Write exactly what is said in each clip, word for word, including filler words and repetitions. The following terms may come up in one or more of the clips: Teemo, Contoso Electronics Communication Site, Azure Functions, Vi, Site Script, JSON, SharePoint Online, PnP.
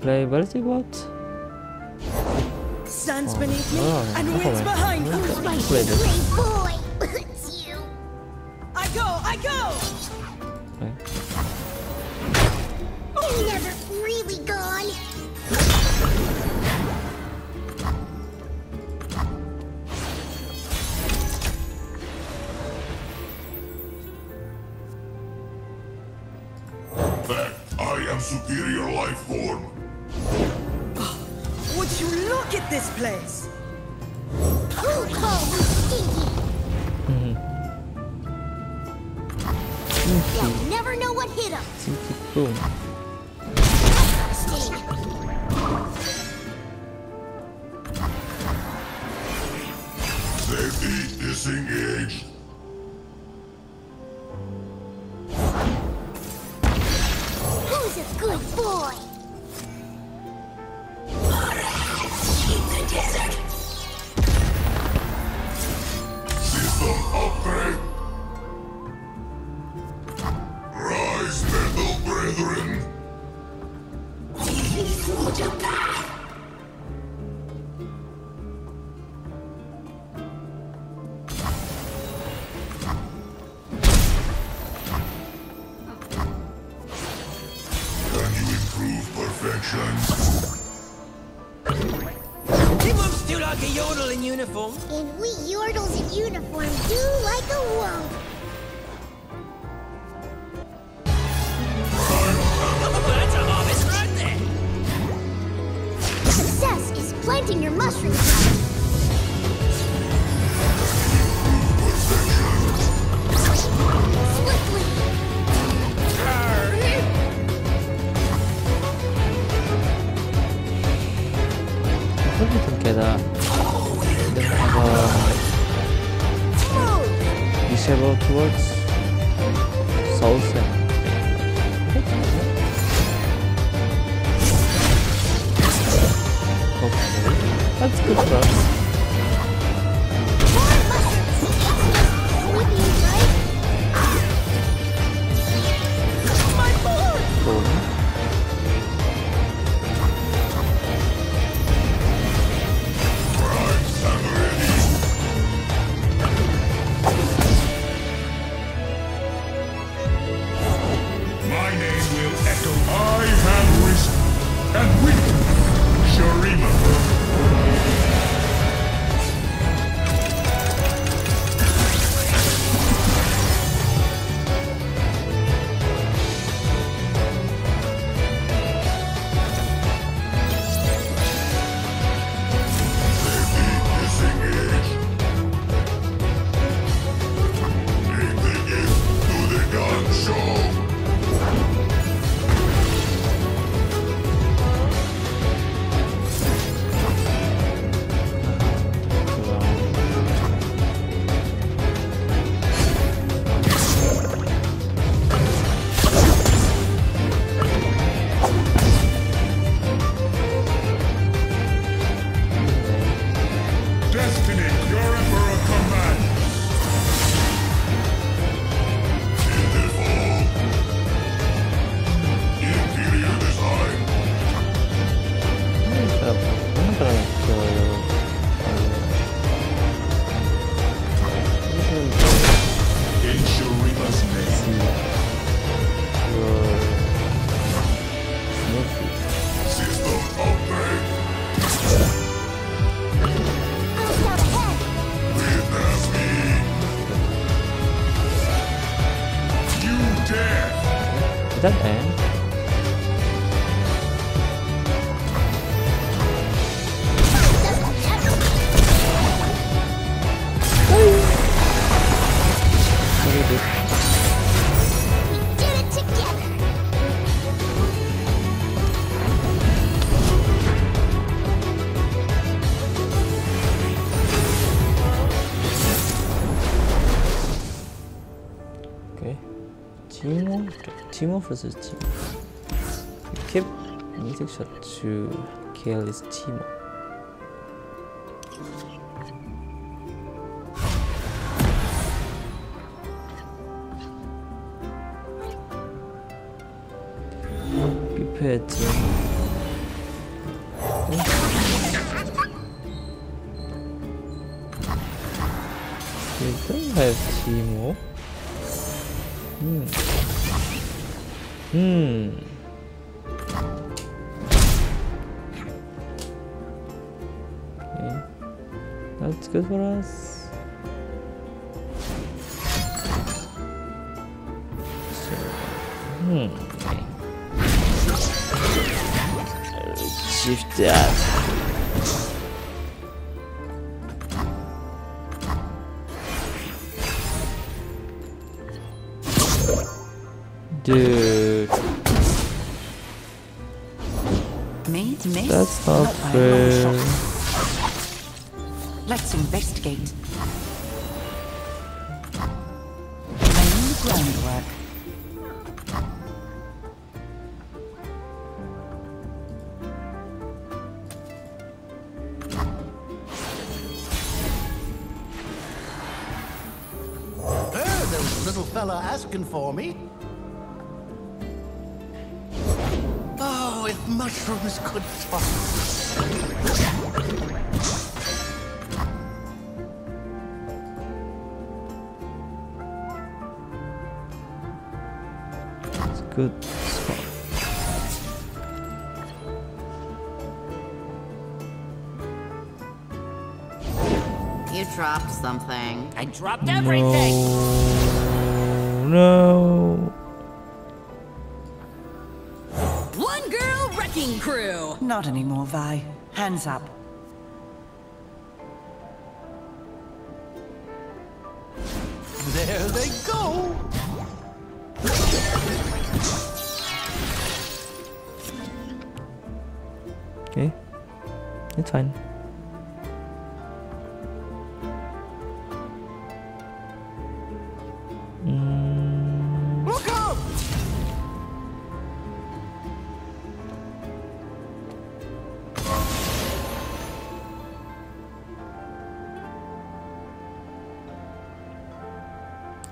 play Velocity Bot? Stands oh, beneath me oh, and wins behind me. Oh, my boy, it's you. I go, I go. Okay. You're never really gone. Superior life form. Would you look at this place? You'll never know what hit him. Boom. Safety disengaged. Good boy. Keep the desert. System upgrade. Rise, metal brethren. We forge a path. Teemo's do like a yodel in uniform. And we yodels in uniform do like a wolf. That's a harvest right there. Success is planting your mushrooms. Queda uh, disable towards soul set. Okay, that's good for us. That end. Teemo, Teemo versus Teemo. We keep music shot to kill this Teemo. Prepare Teemo. We don't have Teemo. Hmm. Hmm. Okay. That's good for us. So, hmm. Okay. Shift that. Dude. That's not fair. Let's investigate. Laying the groundwork. Oh, there was a little fella asking for me. If mushrooms could talk. It's a good spot. You dropped something. I dropped no. everything. No. Crew. Not anymore, Vi. Hands up. There they go. Okay, it's fine.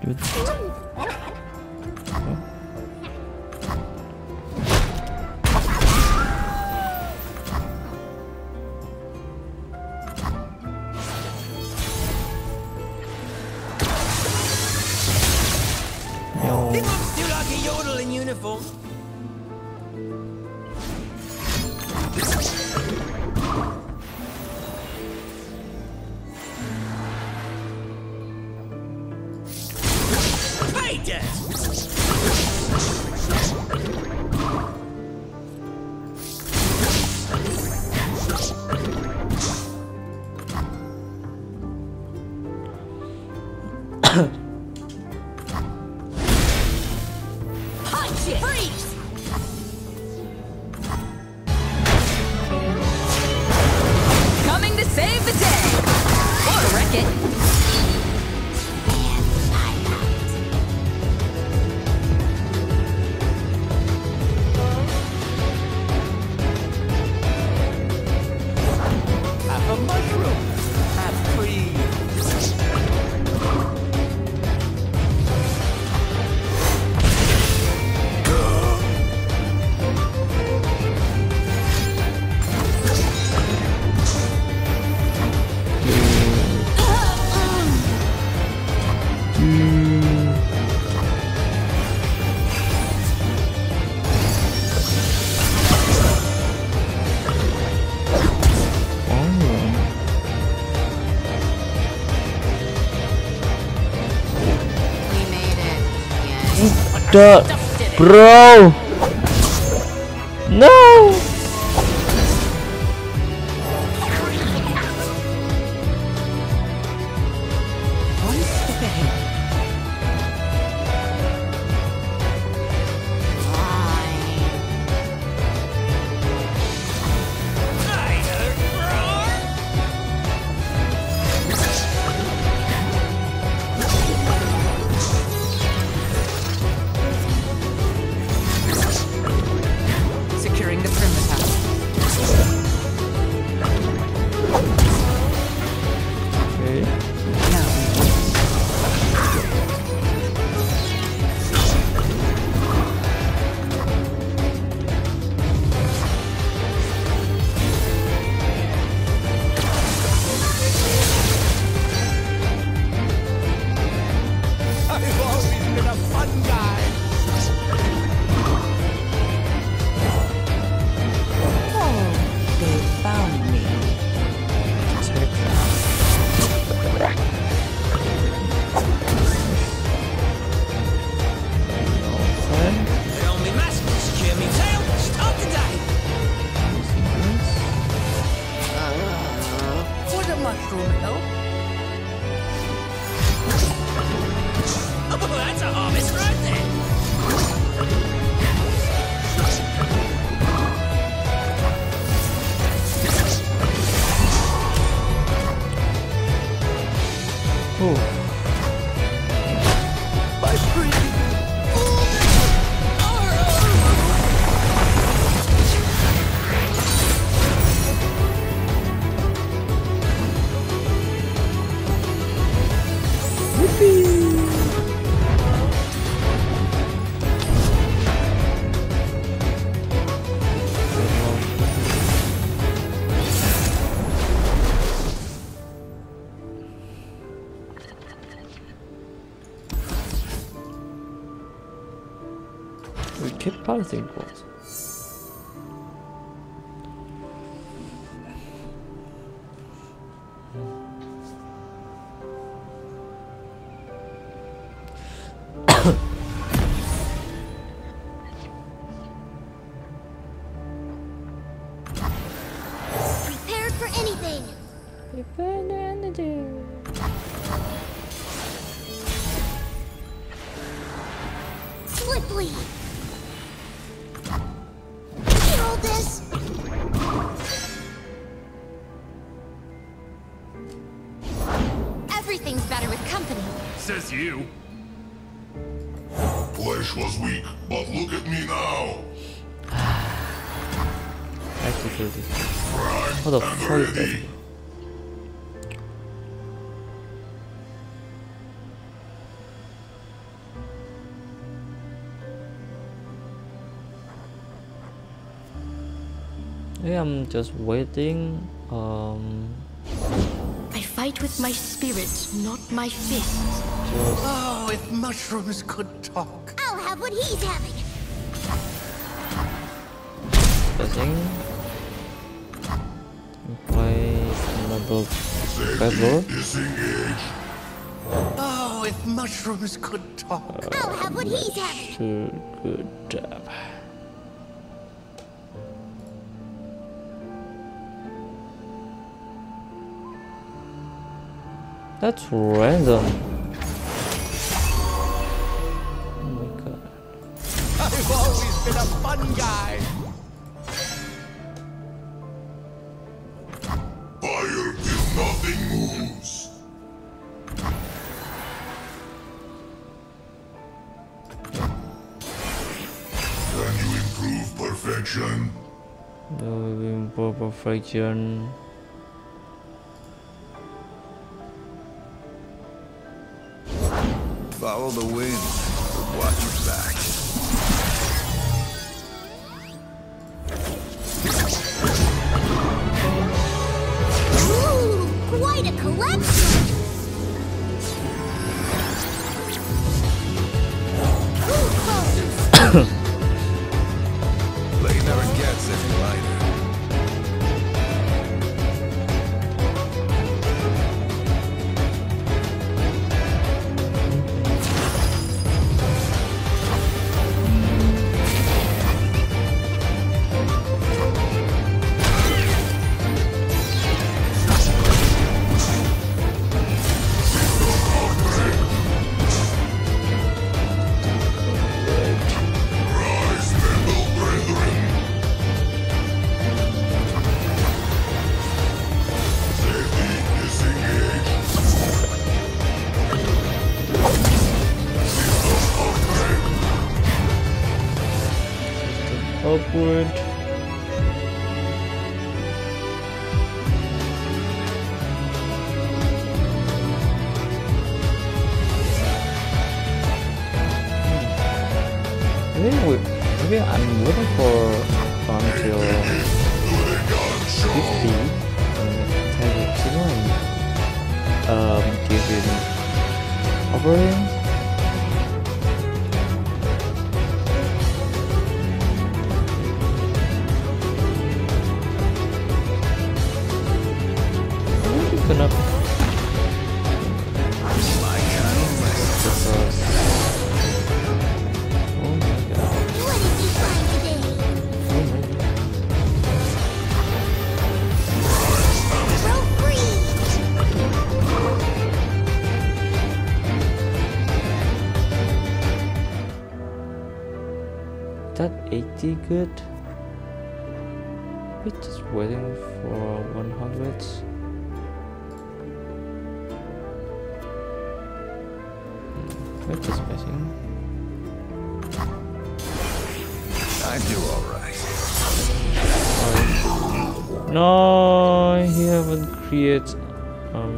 Good. Okay. No. People still like a yodel in uniform. Bro, no. The primitive. Vilket par tänker på? I'm just waiting. Um, I fight with my spirit, not my fists. Oh, if mushrooms could talk! I'll have what he's having. Pressing. Play another pebble. Oh, if mushrooms could talk! Uh, I'll have what he's having. Good job. That's random. Oh my god. I've always been a fun guy. Fire till nothing moves. Can you improve perfection? No, we improve perfection. Follow the wind, but watch your back. Ooh, quite a collection! Too close! Blade never gets any lighter. Upward. Maybe, we, maybe I'm waiting for until fifty and um, give it operating. Good. We're just waiting for one hundred. We're just waiting. I do all right. No, he haven't created. Um.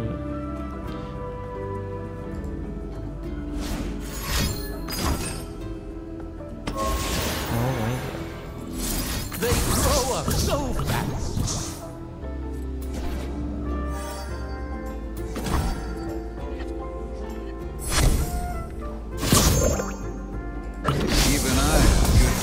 Even I have good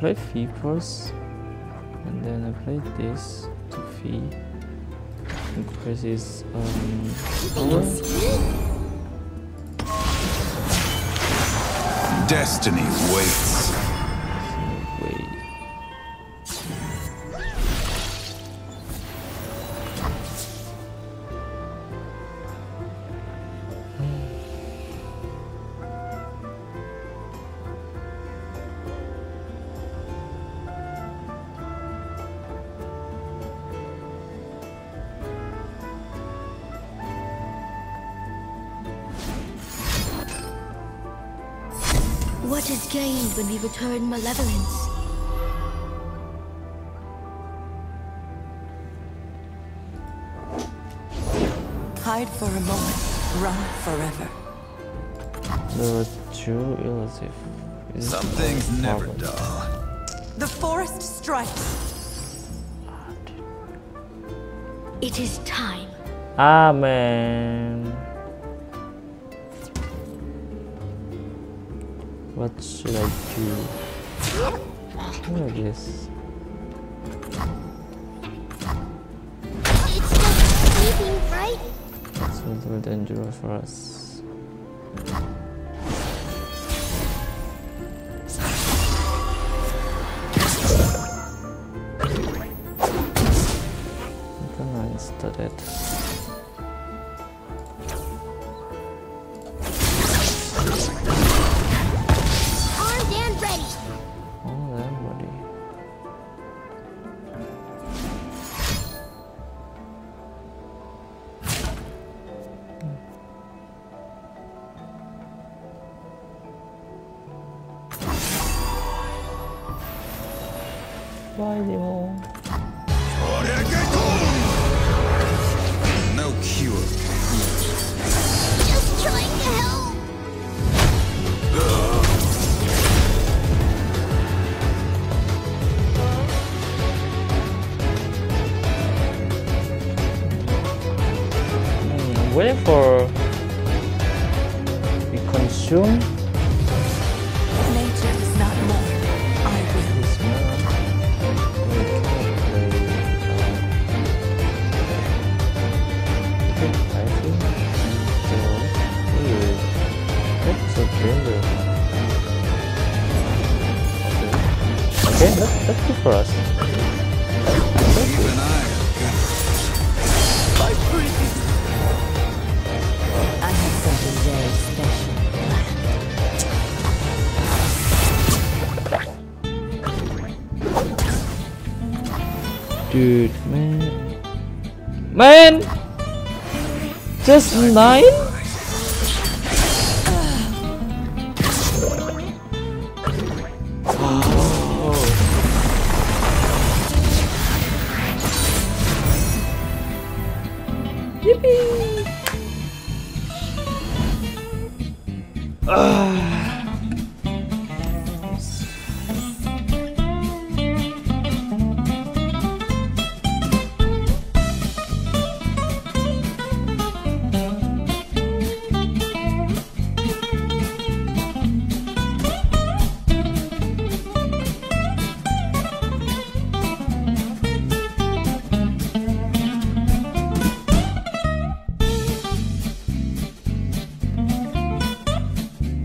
played Fi first, and then I played this to Fi. Increase his um, power. Destiny waits. Wait. What is gained when we return malevolence? Hide for a moment, run forever. The true illusive. Something's never dull. The forest strikes. It is time. Amen. What should I do? What is this? It's just sleeping, right? It's a little dangerous for us. I'm gonna install it. No cure. Just trying to help. Mm, wait for be consumed. Nature is not more. Okay, that, that's good for us. Even I. My freaking. I have something very special. Dude, man, man, just nine. Yippee! Ah.